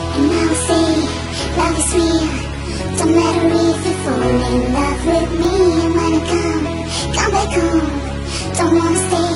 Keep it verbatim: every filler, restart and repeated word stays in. And now see, love is real. Don't matter if you fall in love with me. I'm gonna come, come back home. Don't wanna stay.